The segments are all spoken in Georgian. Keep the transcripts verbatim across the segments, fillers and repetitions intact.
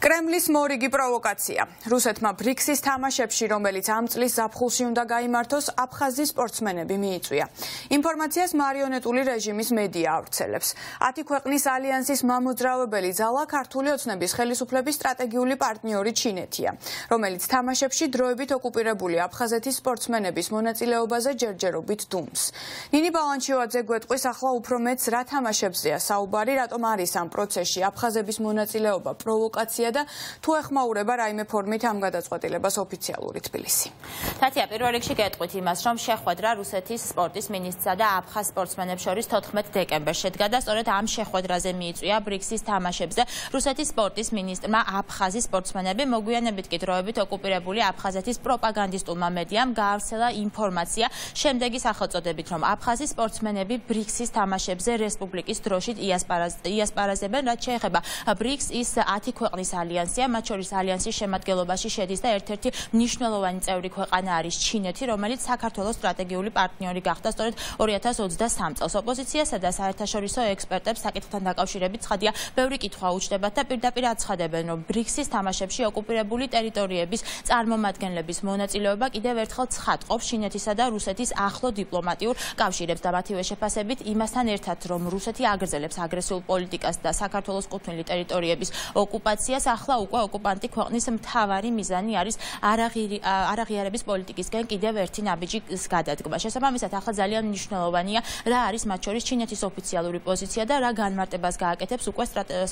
Kremlis morigi provokatsiya. Rusetma BRICS-is თამაშებში, რომელიც ამ წლის ზაფხულში უნდა გაიმართოს, აფხაზის სპორტსმენები მიიწვია. Ინფორმაციას მარიონეტული რეჟიმის მედია ავრცელებს. ათი ქვეყნის ალიანსის მამოძრავებელი ძალა ქართული ოცნების ხელისუფლების სტრატეგიული პარტნიორი ჩინეთია, რომელიც თამაშებში დროებით ოკუპირებული აფხაზეთის სპორტსმენების მონაწილეობაზე ჯერჯერობით დუმს. ნინი ბალანჩივაძე გვეტყვის ახლა უფრო მეც რა თამაშებზეა საუბარი, რატომ არის ამ პროცესში აფხაზების მონაწილეობა პროვოკაცია და თუ ეხმაურება რაიმე ფორმით ამ გადაწყვეტილებას ოფიციალური თბილისი. Თათია, პირველ რიგში გეტყვით იმას, რომ შეხვედრა რუსეთის სპორტის მინისტრსა და აფხაზ სპორტსმენებს შორის თოთხმეტ დეკემბერს შედგა და სწორედ ამ შეხვედრაზე მიიწვია BRICS-ის თამაშებზე რუსეთის სპორტის მინისტრმა აფხაზის სპორტსმენები, მოგვიანებით კი დროებით ოკუპირებული აფხაზეთის პროპაგანდისტულმა მედიამ გაავრცელა ინფორმაცია შემდეგი სახელწოდებით, რომ აფხაზის სპორტსმენები BRICS-ის თამაშებზე რესპუბლიკის დროშით იასპარაზებენ, რაც შეეხება BRICS-ის ათი ქვეყნის ალიანსია, მათ შორის ალიანსის შემადგენლობაში შედის და ერთ-ერთი მნიშვნელოვანი წევრი ქვეყანა არის ჩინეთი, რომელიც საქართველოს სტრატეგიული პარტნიორი გახდა სწორედ ორი ათას ოცდასამი წელს. ოპოზიციასა და საერთაშორისო ექსპერტებს საკითხთან დაკავშირებით ცხადია, ბევრი კითხვა უჩნდებათ და პირდაპირ აცხადებენ, რომ BRICS-ის თამაშებში ოკუპირებული ტერიტორიების წარმომადგენლების მონაწილეობა კიდევ ერთხელ ცხადყოფს ჩინეთისა და რუსეთის ახლო დიპლომატიურ კავშირებს და მათივე შეფასებით იმასთან ერთად, რომ რუსეთი აგრძელებს აგრესიულ პოლიტიკას და საქართველოს კუთვნილი ტერიტორიების ოკუპაციას ახლა უკვე ოკუპანტი ქვეყნის მთავარი მიზანი არის არაღიარების პოლიტიკისგან კიდევ ერთი ნაბიჯის გადადგმა. შესაბამისად, ახლა ძალიან მნიშვნელოვანია რა არის მათ შორის ჩინეთის ოფიციალური პოზიცია და რა განმარტებას გააკეთებს უკვე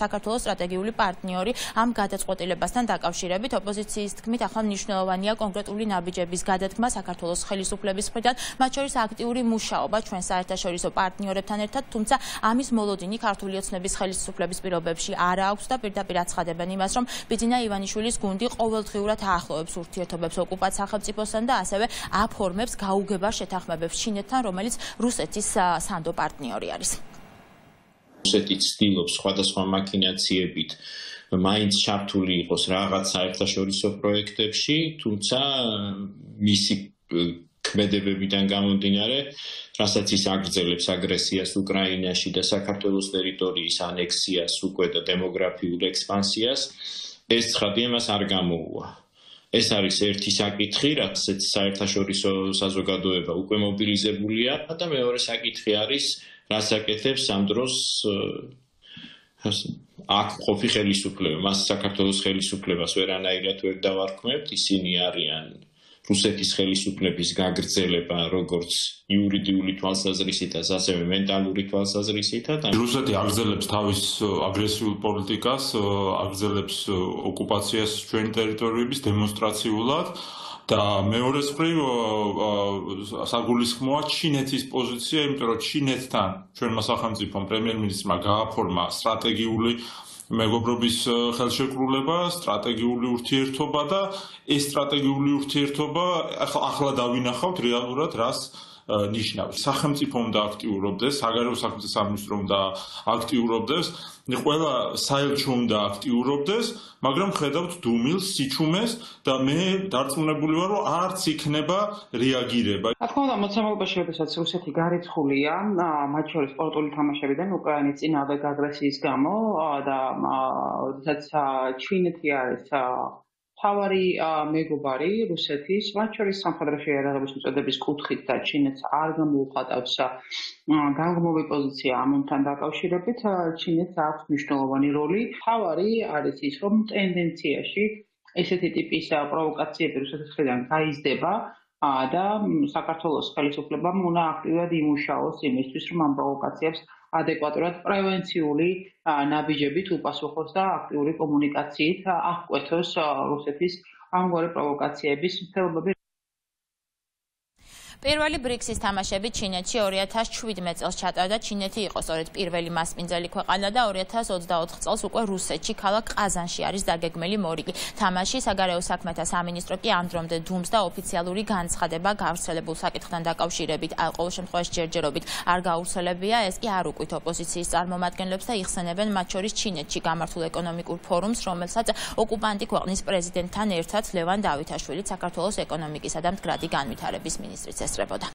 საქართველოს სტრატეგიული პარტნიორი ამ გადაწყვეტილებასთან დაკავშირებით. ოპოზიციის თქმით, ახლა მნიშვნელოვანია კონკრეტული ნაბიჯების გადადგმა საქართველოს ხელისუფლების მხრიდან, მათ შორის აქტიური მუშაობა ჩვენ საერთაშორისო პარტნიორებთან ერთად, თუმცა ამის მოლოდინი ქართული ოცნების ხელისუფლების პირობებში არ აქვს და პირდაპირ აცხადებენ იმას, რომ ბიძინა ივანიშვილის გუნდი ყოველდღიურად აახლოებს ურთიერთობებს ოკუპანტ სახელმწიფოსთან და ასევე აფორმებს გაუგებარ შეთანხმებებს ჩინეთთან, რომელიც რუსეთის სანდო პარტნიორი არის. რუსეთი ცდილობს სხვადასხვა მაკინაციებით მაინც ჩართული იყოს რაღაც საერთაშორისო პროექტებში, თუმცა მისი ქმედებებიდან გამომდინარე, რასაც ის აგრძელებს აგრესიას უკრაინაში და საქართველოს ტერიტორიის ანექსიას უკვე და დემოგრაფიულ ექსპანსიას, ეს ცხადია მას არ გამოუვა. ეს არის ერთი საკითხი, რასაც საერთაშორისო საზოგადოება უკვე მობილიზებულია და მეორე საკითხი არის, რაც აკეთებს ამ დროს აქ ყოფილი ხელისუფლება. მას საქართველოს ხელისუფლებას ვერანაირად ვერ დავარქმევთ, ისინი არიან რუსეთის ხელისუფლების გაგრძელება როგორც იურიდიული თვალსაზრისითაც, ასევე მენტალური თვალსაზრისითაც. რუსეთი აგრძელებს თავის აგრესიულ პოლიტიკას, აგრძელებს ოკუპაციას ჩვენი ტერიტორიების დემონსტრაციულად და მეორე მხრივ საგულისხმოა ჩინეთის პოზიცია, იმიტომ რომ ჩინეთთან ჩვენმა სახელმწიფომ პრემიერ-მინისტრმა გააფორმა სტრატეგიული მეგობრობის ხელშეკრულება, სტრატეგიული ურთიერთობა და ეს სტრატეგიული ურთიერთობა ახლა დავინახავთ რეალურად რას ნიშნავს. სახელმწიფომ და აქტიურობდეს, საგარეო სამინისტრომ და აქტიურობდეს, ყველა საელჩომ და აქტიურობდეს, მაგრამ ხედავთ დუმილს, სიჩუმეს და მე დარწმუნებული ვარ, რომ არც იქნება რეაგირება. რა თქმა უნდა, მოცემულობაში, როდესაც რუსეთი გარიცხულია, მათ შორის სპორტული თამაშებიდან უკრაინის წინააღმდეგ აგრესიის გამო და როდესაც ჩინეთი არის თავარი მეგობარი რუსეთის, მათ შორის სამხედრო შეიარაღების მიწოდების კუთხით და ჩინეთს არ გამოუხატავს განგმობი პოზიცია ამთან დაკავშირებით, ჩინეთს აქვს მნიშვნელოვანი როლი. თავარი არის ის, რომ ტენდენციაში ესეთი ტიპის პროვოკაციები რუსეთის მხრიდან გაიზრდება და საქართველოს ხელისუფლებამ უნდა აქტიურად იმუშაოს იმისთვის, რომ ამ პროვოკაციებს ადეკვატურად პრევენციული ნაბიჯებით უპასუხოს და აქტიური კომუნიკაციით აღკვეთოს რუსეთის ამგვარი პროვოკაციების მცდელობები. პირველი BRICS-ის თამაშები ჩინეთში ორი ათას შვიდმეტ წელს ჩატარდა. ჩინეთი იყო სწორედ პირველი მასპინძელი ქვეყანა და ორი ათას ოცდაოთხ წელს უკვე რუსეთში, ქალაქ ყაზანში არის დაგეგმილი მორიგი თამაში. საგარეო საქმეთა სამინისტრო კი ამ დრომდე დუმს და ოფიციალური განცხადება გავრცელებულ საკითხთან დაკავშირებით ყოველ შემთხვევაში ჯერჯერობით არ გაავრცელებია. ეს კი არ უკვით ოპოზიციის წარმომადგენლებს და იხსენებენ მათ შორის ჩინეთში გამართულ ეკონომიკურ ფორუმს, რომელსაც ოკუპანტი ქვეყნის პრეზიდენტთან ერთად ლევან დავითაშვილი, საქართველოს ეკონომიკისა და მდგრადი განვითარების მინისტრი წესდებოდა.